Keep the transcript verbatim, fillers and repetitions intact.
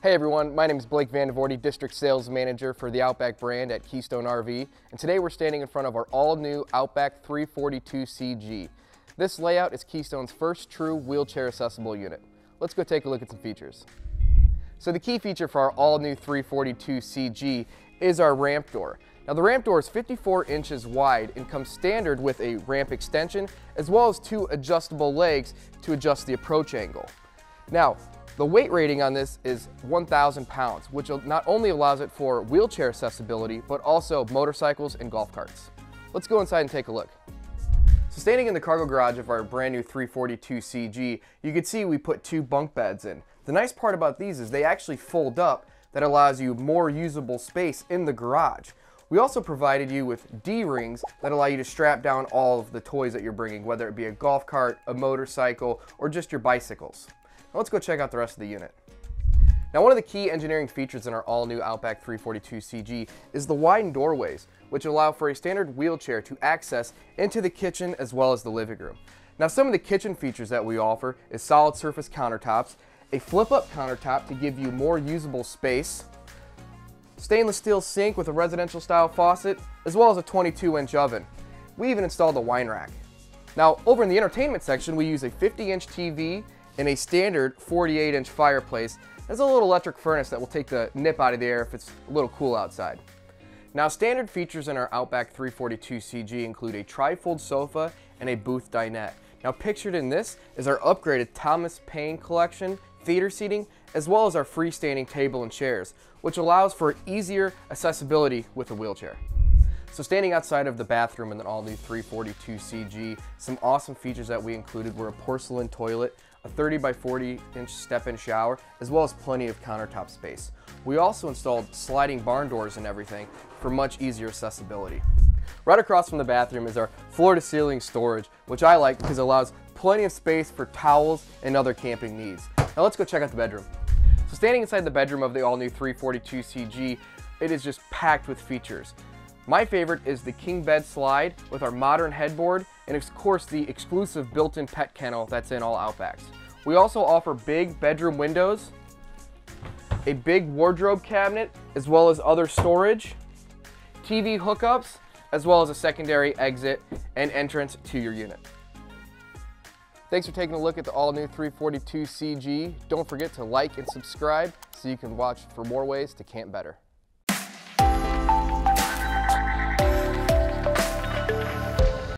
Hey everyone, my name is Blake Vandevoorde, District Sales Manager for the Outback brand at Keystone R V, and today we're standing in front of our all-new Outback three forty-two C G. This layout is Keystone's first true wheelchair-accessible unit. Let's go take a look at some features. So the key feature for our all-new three forty-two C G is our ramp door. Now the ramp door is fifty-four inches wide and comes standard with a ramp extension as well as two adjustable legs to adjust the approach angle. Now, the weight rating on this is one thousand pounds, which not only allows it for wheelchair accessibility, but also motorcycles and golf carts. Let's go inside and take a look. So standing in the cargo garage of our brand new three forty-two C G, you can see we put two bunk beds in. The nice part about these is they actually fold up. That allows you more usable space in the garage. We also provided you with D-rings that allow you to strap down all of the toys that you're bringing, whether it be a golf cart, a motorcycle, or just your bicycles. Now let's go check out the rest of the unit. Now one of the key engineering features in our all-new Outback three forty-two C G is the widened doorways, which allow for a standard wheelchair to access into the kitchen as well as the living room. Now some of the kitchen features that we offer is solid surface countertops, a flip-up countertop to give you more usable space, stainless steel sink with a residential style faucet, as well as a twenty-two inch oven. We even installed a wine rack. Now over in the entertainment section, we use a fifty inch T V and a standard forty-eight inch fireplace. There's a little electric furnace that will take the nip out of the air if it's a little cool outside. Now standard features in our Outback three forty-two C G include a tri-fold sofa and a booth dinette. Now pictured in this is our upgraded Thomas Payne Collection theater seating, as well as our freestanding table and chairs, which allows for easier accessibility with a wheelchair. So standing outside of the bathroom in the all-new three forty-two C G, some awesome features that we included were a porcelain toilet, a thirty by forty inch step-in shower, as well as plenty of countertop space. We also installed sliding barn doors and everything for much easier accessibility. Right across from the bathroom is our floor-to-ceiling storage, which I like because it allows plenty of space for towels and other camping needs. Now let's go check out the bedroom. So standing inside the bedroom of the all-new three forty-two C G, it is just packed with features. My favorite is the king bed slide with our modern headboard and of course the exclusive built-in pet kennel that's in all Outbacks. We also offer big bedroom windows, a big wardrobe cabinet, as well as other storage, T V hookups, as well as a secondary exit and entrance to your unit. Thanks for taking a look at the all-new three forty-two C G. Don't forget to like and subscribe so you can watch for more ways to camp better.